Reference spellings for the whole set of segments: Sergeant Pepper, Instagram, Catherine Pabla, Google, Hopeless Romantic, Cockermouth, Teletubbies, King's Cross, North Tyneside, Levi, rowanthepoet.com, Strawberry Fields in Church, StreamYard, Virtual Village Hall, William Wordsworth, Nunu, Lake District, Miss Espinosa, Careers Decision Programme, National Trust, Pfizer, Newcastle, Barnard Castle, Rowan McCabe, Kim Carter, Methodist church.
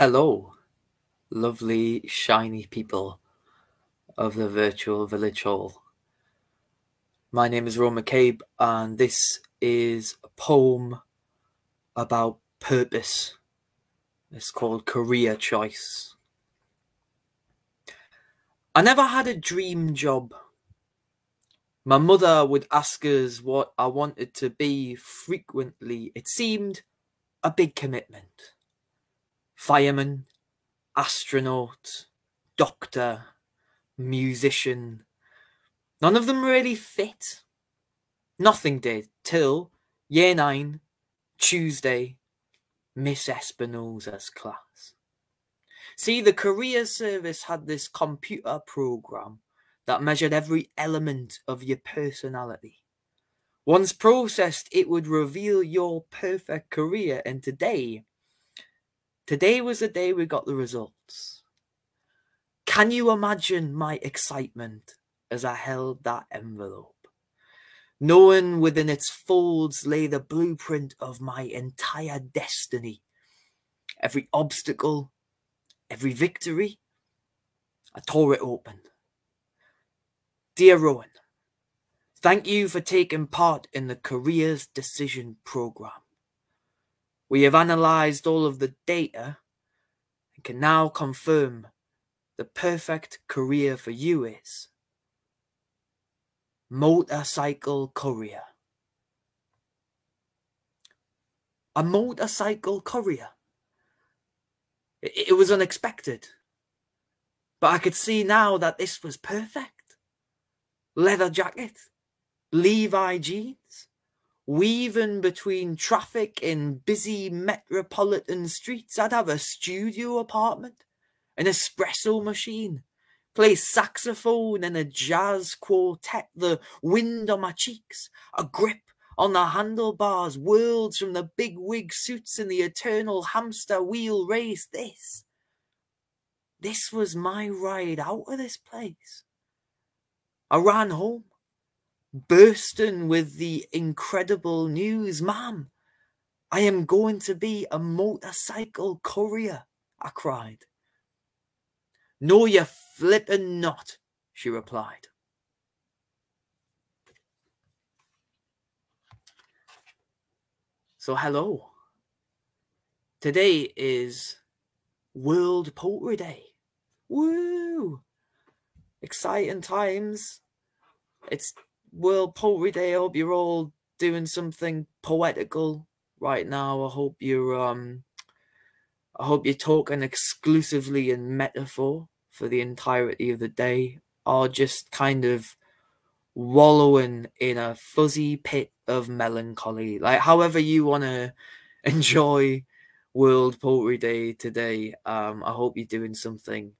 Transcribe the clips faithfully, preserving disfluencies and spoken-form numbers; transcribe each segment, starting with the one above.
Hello, lovely shiny people of the Virtual Village Hall. My name is Rowan McCabe and this is a poem about purpose. It's called Career Choice. I never had a dream job. My mother would ask us what I wanted to be frequently. It seemed a big commitment. Fireman, astronaut, doctor, musician. None of them really fit. Nothing did till year nine, Tuesday, Miss Espinosa's class. See, the career service had this computer program that measured every element of your personality. Once processed, it would reveal your perfect career. And today, today was the day we got the results. Can you imagine my excitement as I held that envelope? Knowing within its folds lay the blueprint of my entire destiny. Every obstacle, every victory, I tore it open. Dear Rowan, thank you for taking part in the Careers Decision Programme. We have analysed all of the data and can now confirm the perfect career for you is motorcycle courier. A motorcycle courier. It, it was unexpected, but I could see now that this was perfect. Leather jacket, Levi jeans, weaving between traffic in busy metropolitan streets. I'd have a studio apartment, an espresso machine, play saxophone and a jazz quartet, the wind on my cheeks, a grip on the handlebars, worlds from the big wig suits and the eternal hamster wheel race. This, this was my ride out of this place. I ran home, bursting with the incredible news. Ma'am, I am going to be a motorcycle courier, I cried. No, you flippin' not, she replied. So hello. Today is World Poetry Day. Woo! Exciting times. It's World Poetry Day. I hope you're all doing something poetical right now. I hope you're um I hope you're talking exclusively in metaphor for the entirety of the day, or just kind of wallowing in a fuzzy pit of melancholy. Like, however you want to enjoy World Poetry Day today, um, I hope you're doing something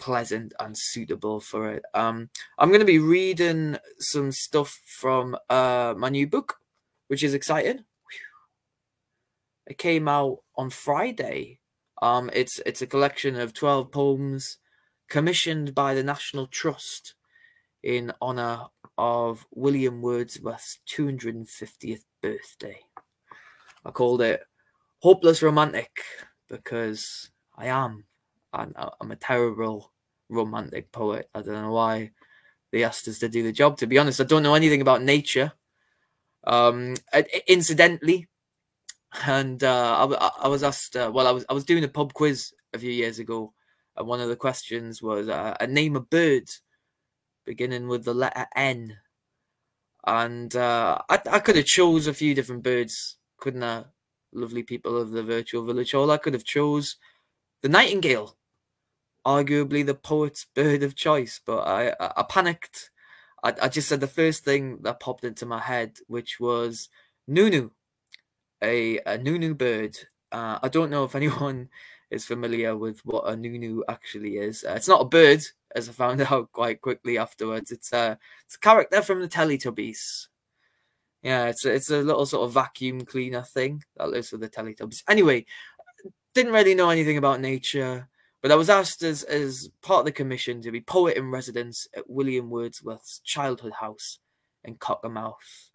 pleasant and suitable for it. Um, I'm going to be reading some stuff from uh, my new book, which is exciting. It came out on Friday. Um, it's it's a collection of twelve poems commissioned by the National Trust in honour of William Wordsworth's two hundred fiftieth birthday. I called it Hopeless Romantic because I am. I'm, I'm a terrible romantic poet. I don't know why they asked us to do the job. To be honest, I don't know anything about nature. Um, incidentally, And uh, I, I was asked, uh, well, I was I was doing a pub quiz a few years ago, and one of the questions was, uh, name a bird beginning with the letter N. And uh, I, I could have chose a few different birds, couldn't I? Lovely people of the Virtual Village Hall, I could have chose the nightingale, arguably the poet's bird of choice, but I, I, I panicked. I, I just said the first thing that popped into my head, which was Nunu. A, a Nunu bird. Uh, I don't know if anyone is familiar with what a Nunu actually is. Uh, it's not a bird, as I found out quite quickly afterwards. It's a, it's a character from the Teletubbies. Yeah, it's a, it's a little sort of vacuum cleaner thing that lives with the Teletubbies. Anyway, didn't really know anything about nature, but I was asked as, as part of the commission to be poet in residence at William Wordsworth's childhood house in Cockermouth.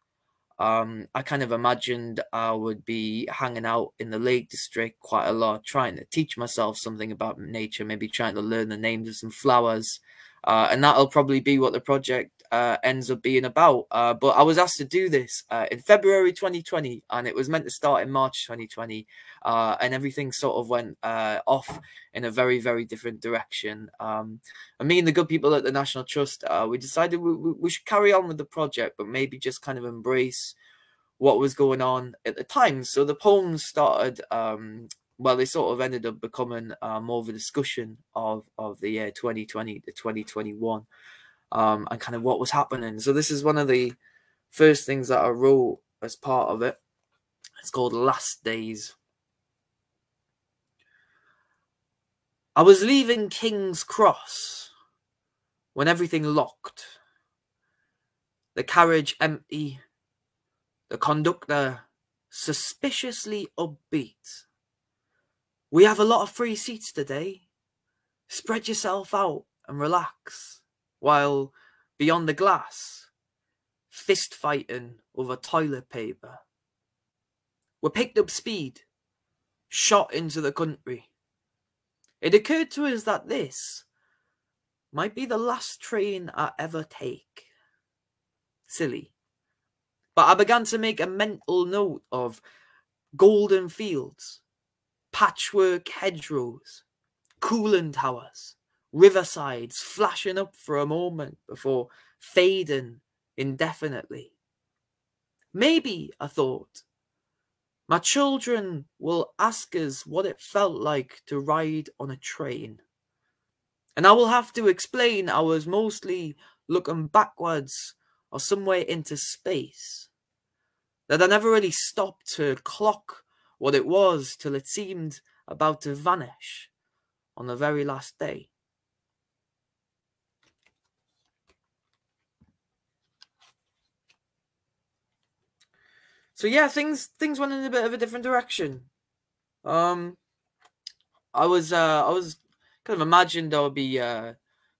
Um, I kind of imagined I would be hanging out in the Lake District quite a lot, trying to teach myself something about nature, maybe trying to learn the names of some flowers. Uh, and that'll probably be what the project uh, ends up being about. Uh, but I was asked to do this uh, in February twenty twenty, and it was meant to start in March twenty twenty. Uh, and everything sort of went uh, off in a very, very different direction. Um, and me and the good people at the National Trust, uh, we decided we, we should carry on with the project, but maybe just kind of embrace what was going on at the time. So the poems started, um, well, they sort of ended up becoming uh, more of a discussion of, of the year twenty twenty to twenty twenty-one, um, and kind of what was happening. So this is one of the first things that I wrote as part of it. It's called Last Days. I was leaving King's Cross when everything locked. The carriage empty. The conductor suspiciously upbeat. We have a lot of free seats today. Spread yourself out and relax. While beyond the glass, fist fighting over toilet paper. We picked up speed, shot into the country. It occurred to us that this might be the last train I ever take. Silly. But I began to make a mental note of golden fields, patchwork hedgerows, cooling towers, riversides flashing up for a moment before fading indefinitely. Maybe, I thought, my children will ask us what it felt like to ride on a train. And I will have to explain I was mostly looking backwards or somewhere into space. That I never really stopped to clock what it was till it seemed about to vanish on the very last day. So yeah, things things went in a bit of a different direction. Um, I was uh, I was kind of imagined I would be uh,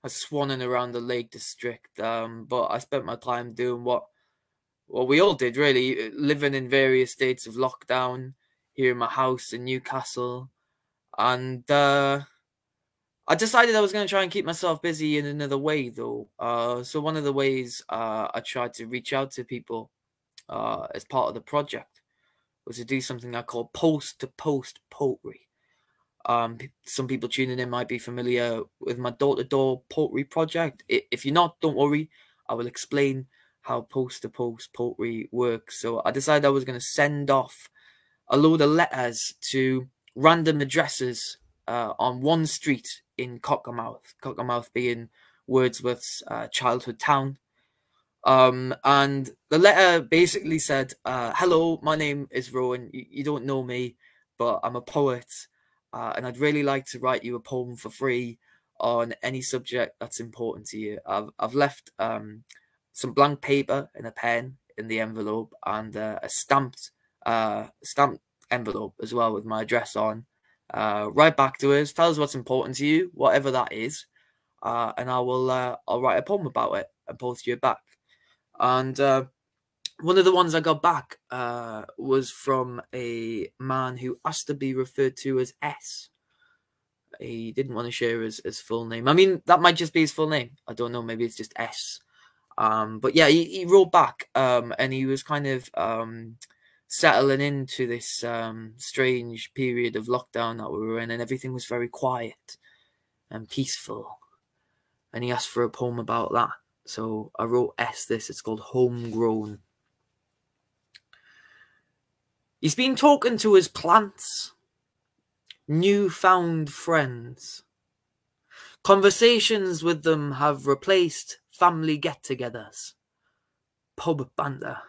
swanning around the Lake District, um, but I spent my time doing what what we all did, really, living in various states of lockdown here in my house in Newcastle. And uh, I decided I was going to try and keep myself busy in another way, though. Uh, so one of the ways uh, I tried to reach out to people uh, as part of the project was to do something I call post-to-post poetry. Um, some people tuning in might be familiar with my door-to-door poetry project. If you're not, don't worry. I will explain how post-to-post poetry works. So I decided I was going to send off a load of letters to random addresses uh, on one street in Cockermouth, Cockermouth being Wordsworth's uh, childhood town. Um, and the letter basically said, uh, hello, my name is Rowan. You, you don't know me, but I'm a poet. Uh, and I'd really like to write you a poem for free on any subject that's important to you. I've, I've left um, some blank paper and a pen in the envelope and uh, a stamped uh stamped envelope as well with my address on. Uh write back to us, tell us what's important to you, whatever that is, uh and I will uh I'll write a poem about it and post you back. And uh one of the ones I got back uh was from a man who asked to be referred to as S. He didn't want to share his, his full name. I mean, that might just be his full name, I don't know, maybe it's just S. Um but yeah, he, he wrote back, um and he was kind of um settling into this um, strange period of lockdown that we were in, and everything was very quiet and peaceful. And he asked for a poem about that. So I wrote S this, it's called Homegrown. He's been talking to his plants, newfound friends. Conversations with them have replaced family get-togethers, pub banter.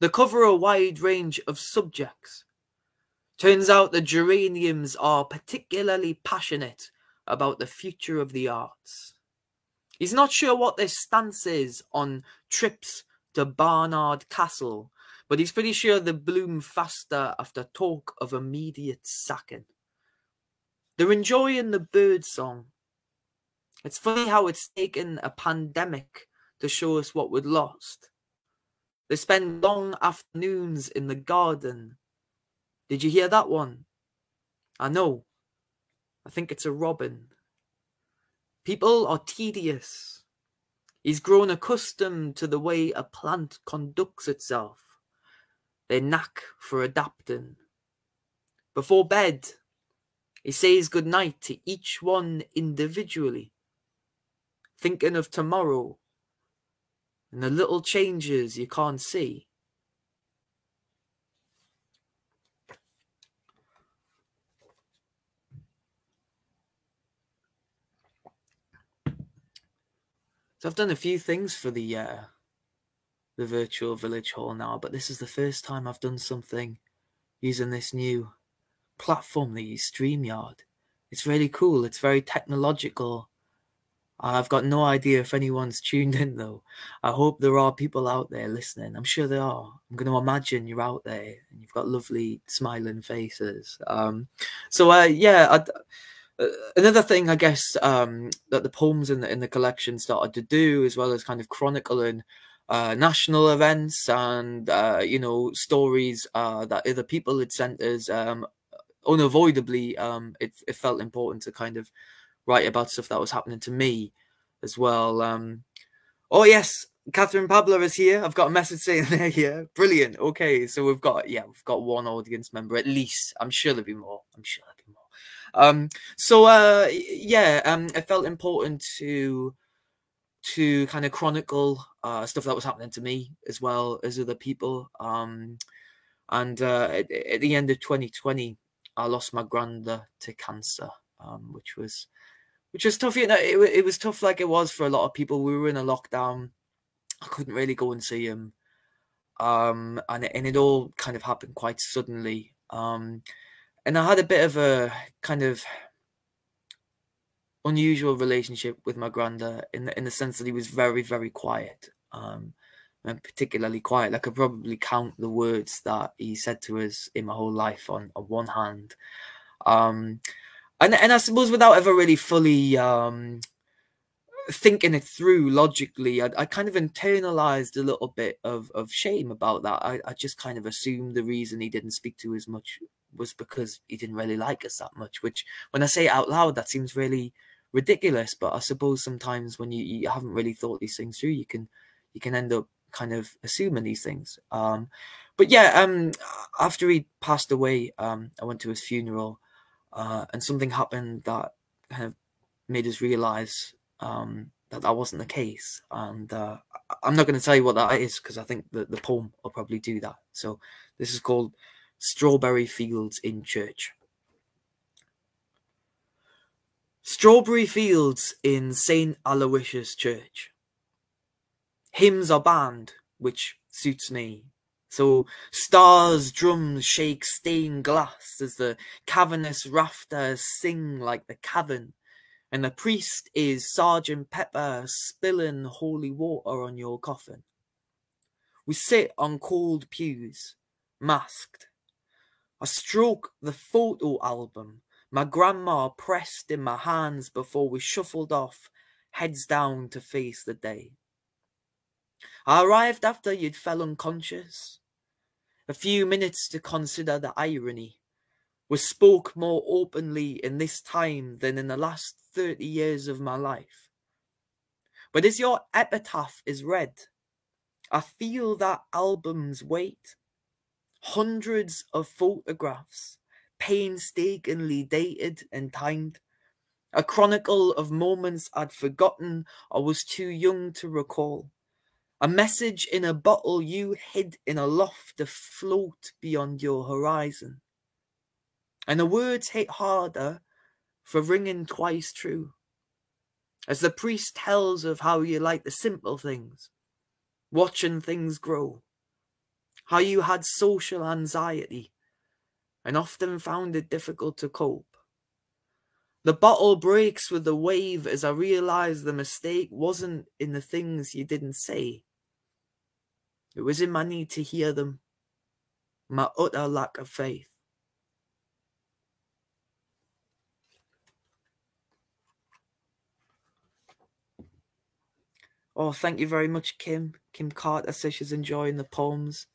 They cover a wide range of subjects. Turns out the geraniums are particularly passionate about the future of the arts. He's not sure what their stance is on trips to Barnard Castle, but he's pretty sure they bloom faster after talk of immediate sacking. They're enjoying the bird song. It's funny how it's taken a pandemic to show us what we'd lost. They spend long afternoons in the garden. Did you hear that one? I know. I think it's a robin. People are tedious. He's grown accustomed to the way a plant conducts itself. Their knack for adapting. Before bed, he says goodnight to each one individually, thinking of tomorrow and the little changes you can't see. So I've done a few things for the uh, the Virtual Village Hall now, but this is the first time I've done something using this new platform they use, StreamYard. It's really cool. It's very technological. I've got no idea if anyone's tuned in, though. I hope there are people out there listening. I'm sure there are. I'm going to imagine you're out there and you've got lovely smiling faces. Um, so, uh, yeah, I'd, uh, another thing, I guess, um, that the poems in the, in the collection started to do, as well as kind of chronicling uh, national events and, uh, you know, stories uh, that other people had sent us, um, unavoidably, um, it, it felt important to kind of write about stuff that was happening to me as well. Um, oh, yes, Catherine Pabla is here. I've got a message saying they're here. Brilliant. Okay, so we've got, yeah, we've got one audience member at least. I'm sure there'll be more. I'm sure there'll be more. Um, so, uh, yeah, um, it felt important to to kind of chronicle uh, stuff that was happening to me as well as other people. Um, and uh, at, at the end of twenty twenty, I lost my grandmother to cancer, um, which was... Which was tough, you know, it, it was tough like it was for a lot of people. We were in a lockdown. I couldn't really go and see him. Um, and, and it all kind of happened quite suddenly. Um, and I had a bit of a kind of unusual relationship with my granda in the, in the sense that he was very, very quiet. Um, and particularly quiet. Like I could probably count the words that he said to us in my whole life on, on one hand. Um And, and I suppose without ever really fully um, thinking it through logically, I, I kind of internalized a little bit of, of shame about that. I, I just kind of assumed the reason he didn't speak to us much was because he didn't really like us that much, which when I say it out loud, that seems really ridiculous. But I suppose sometimes when you, you haven't really thought these things through, you can you can end up kind of assuming these things. Um, but yeah, um, after he passed away, um, I went to his funeral. Uh, and something happened that kind of made us realise um, that that wasn't the case. And uh, I'm not going to tell you what that is because I think the, the poem will probably do that. So this is called Strawberry Fields in Church. Strawberry fields in Saint Aloysius Church. Hymns are banned, which suits me. So stars, drums shake stained glass as the cavernous rafters sing like the cavern. And the priest is Sergeant Pepper spilling holy water on your coffin. We sit on cold pews, masked. I stroke the photo album my grandma pressed in my hands before we shuffled off, heads down to face the day. I arrived after you'd fell unconscious. A few minutes to consider the irony. We spoke more openly in this time than in the last thirty years of my life. But as your epitaph is read, I feel that album's weight. Hundreds of photographs, painstakingly dated and timed. A chronicle of moments I'd forgotten or was too young to recall. A message in a bottle you hid in a loft afloat beyond your horizon. And the words hit harder for ringing twice true. As the priest tells of how you like the simple things, watching things grow, how you had social anxiety and often found it difficult to cope. The bottle breaks with the wave as I realise the mistake wasn't in the things you didn't say. It was in my need to hear them, my utter lack of faith. Oh, thank you very much, Kim. Kim Carter says she's enjoying the poems.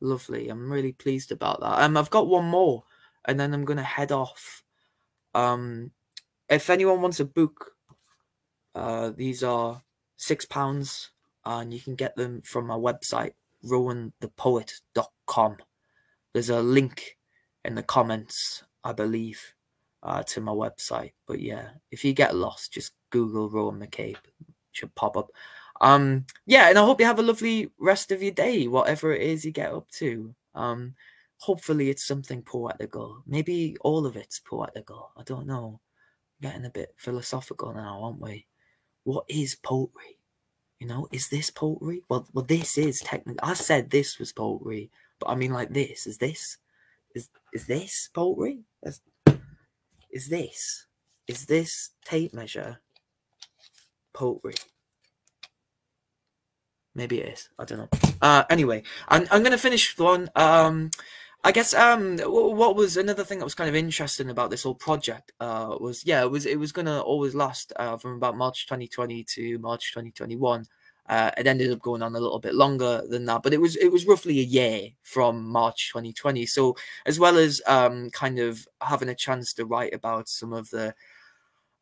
Lovely. I'm really pleased about that. Um, I've got one more, and then I'm going to head off. Um, if anyone wants a book, uh, these are six pounds, and you can get them from my website, rowan the poet dot com. There's a link in the comments, I believe, uh, to my website. But yeah, if you get lost, just Google Rowan McCabe. It should pop up. Um, yeah, and I hope you have a lovely rest of your day, whatever it is you get up to. Um, hopefully it's something poetical. Maybe all of it's poetical. I don't know. We're getting a bit philosophical now, aren't we? What is poetry? You know, is this poetry? Well, well, this is technically. I said this was poetry, but I mean, like this is this is is this poetry? Is, is this is this tape measure poetry? Maybe it is. I don't know. Uh, anyway, I'm I'm gonna finish one. Um, I guess um, what was another thing that was kind of interesting about this whole project? Uh, was yeah, it was it was gonna always last uh, from about March twenty twenty to March twenty twenty-one. Uh, it ended up going on a little bit longer than that, but it was it was roughly a year from March twenty twenty. So as well as um, kind of having a chance to write about some of the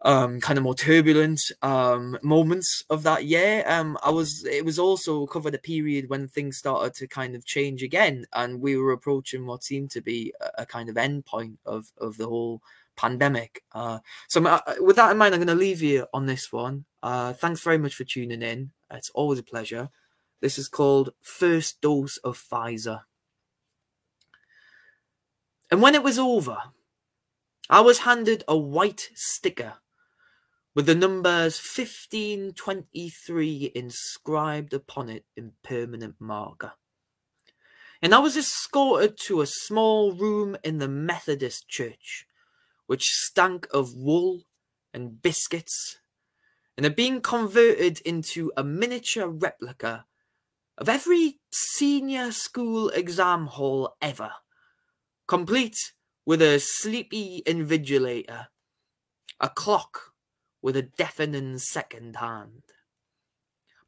um, kind of more turbulent um, moments of that year, um, I was it was also covered a period when things started to kind of change again, and we were approaching what seemed to be a, a kind of end point of of the whole pandemic. Uh, so uh, with that in mind, I'm going to leave you on this one. Uh, thanks very much for tuning in. It's always a pleasure. This is called First Dose of Pfizer. And when it was over, I was handed a white sticker with the numbers fifteen twenty-three inscribed upon it in permanent marker. And I was escorted to a small room in the Methodist church, which stank of wool and biscuits, and are being converted into a miniature replica of every senior school exam hall ever, complete with a sleepy invigilator, a clock with a deafening second hand.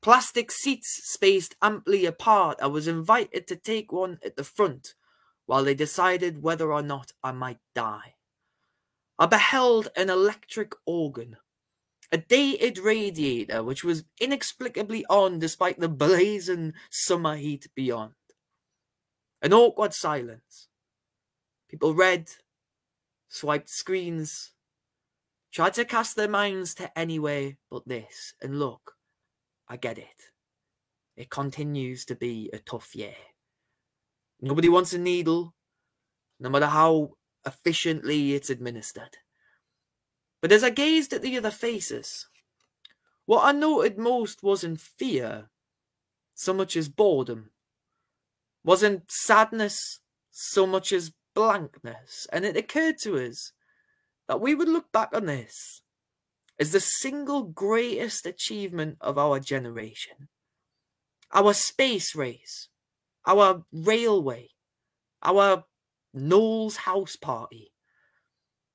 Plastic seats spaced amply apart, I was invited to take one at the front while they decided whether or not I might die. I beheld an electric organ, a dated radiator which was inexplicably on despite the blazing summer heat beyond. An awkward silence. People read, swiped screens, tried to cast their minds to anywhere but this. And look, I get it. It continues to be a tough year. Nobody wants a needle, no matter how efficiently it's administered. But as I gazed at the other faces, what I noted most wasn't fear, so much as boredom. Wasn't sadness, so much as blankness. And it occurred to us that we would look back on this as the single greatest achievement of our generation. Our space race, our railway, our Noel's house party.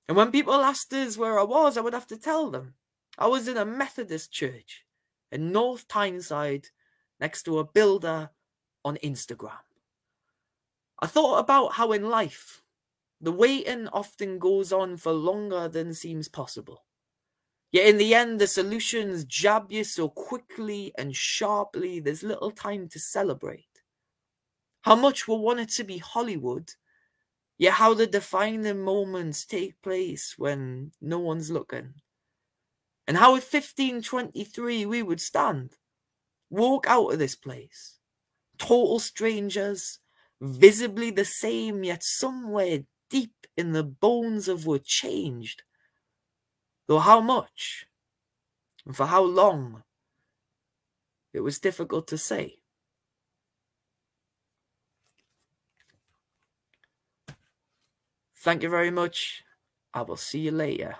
And when people asked us where I was, I would have to tell them I was in a Methodist church in North Tyneside next to a builder on Instagram. I thought about how in life, the waiting often goes on for longer than seems possible. Yet in the end, the solutions jab you so quickly and sharply, there's little time to celebrate. How much we wanted to be Hollywood, yet how the defining moments take place when no one's looking. And how at fifteen twenty-three we would stand, walk out of this place, total strangers, visibly the same, yet somewhere deep in the bones of we're changed. Though how much, and for how long, it was difficult to say. Thank you very much. I will see you later.